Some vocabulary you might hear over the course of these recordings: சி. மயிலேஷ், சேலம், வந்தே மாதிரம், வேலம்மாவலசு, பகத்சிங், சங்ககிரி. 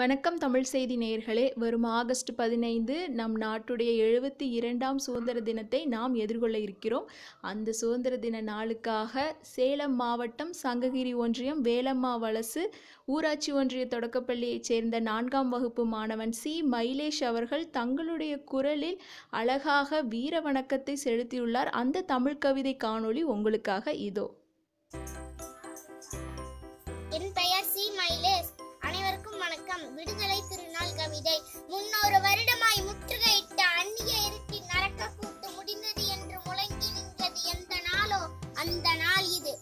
வணக்கம் தமிழ் செய்தி நேயர்களே. வரும் ஆகஸ்ட் 15 நம் நாட்டுடைய 72ஆம் சுதந்திர தினத்தை நாம் எதிர்கொள்ள இருக்கிறோம். அந்த சுதந்திர தின நாளுக்காக சேலம் மாவட்டம் சங்ககிரி ஒன்றியம் வேலம்மாவலசு ஊராட்சி ஒன்றிய தொடக்கப்பள்ளியைச் சேர்ந்த 4ஆம் வகுப்பு மாணவன் சி. மயிலேஷ் அவர்கள் தங்களுடைய குரலில் அழகாக வீர வணக்கத்தை செலுத்தியுள்ளார். அந்த தமிழ் கவிதை காணொளி உங்களுக்காக இதோ. என் பெயர் சி. மயிலேஷ். அனைவருக்கும் வணக்கம். விடுதலை திருநாள் கவிதை. முன்னொரு வருடமாய் முற்றுகையிட்ட அந்நிய இருட்டின் நரக்க கூட்டு முடிந்தது என்று முழங்கி நின்றது எந்த நாளோ அந்த நாள் இது.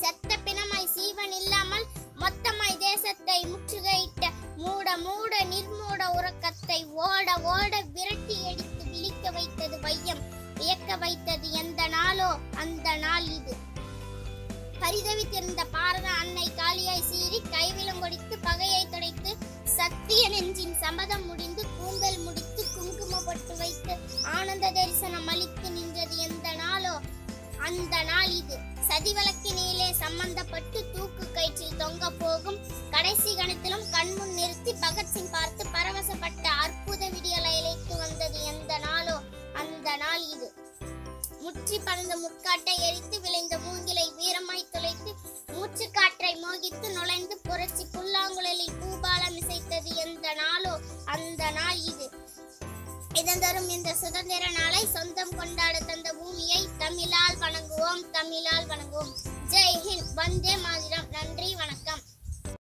செத்த பிணமாய் சீவன் இல்லாமல் மொத்தமாய் தேசத்தை முற்றுகையிட்ட மூட மூட நிர்மூட உறக்கத்தை ஓட ஓட விரட்டி அடித்து விழிக்க வைத்தது வையம், வியக்க வைத்தது எந்த நாளோ அந்த நாள் இது. பரிதவித்திருந்த பாரத அன்னை காளியாய் சீறி கைவிலம் கொடித்து பகையை துடைத்து சத்திய நெஞ்சின் சபதம் முடிந்து கூந்தல் முடித்து குங்குமப்பட்டு வைத்து ஆனந்த தரிசனம் அளித்து நின்றது எந்த நாளோ அந்த நாள் இது. சதிவழக்கினிலே சம்பந்தப்பட்டு தூக்கு கயிற்றில் தொங்க போகும் கடைசி கணத்திலும் கண்முன் நிறுத்தி பகத்சிங் பார்த்து பரவசப்பட்ட அற்புத விடியலை இழைத்து வந்தது எந்த நாளோ அந்த நாள் இது. முற்றி பறந்த முட்காட்டை எரித்து விளைந்த மூங்கிலை வீரமாய் துளைத்து மூச்சு காற்றை மோகித்து நுழைந்து புரட்சி புல்லாங்குழலில் பூபாலம் இசைத்தது எந்த நாளோ அந்த நாள் இது. இதந்தரும் இந்த சுதந்திர நாளை சொந்தம் கொண்டாட தந்த பூமியை தமிழால் வணங்குவோம், தமிழால் வணங்குவோம். ஜெய்ஹிந்த், வந்தே மாதிரம். நன்றி, வணக்கம்.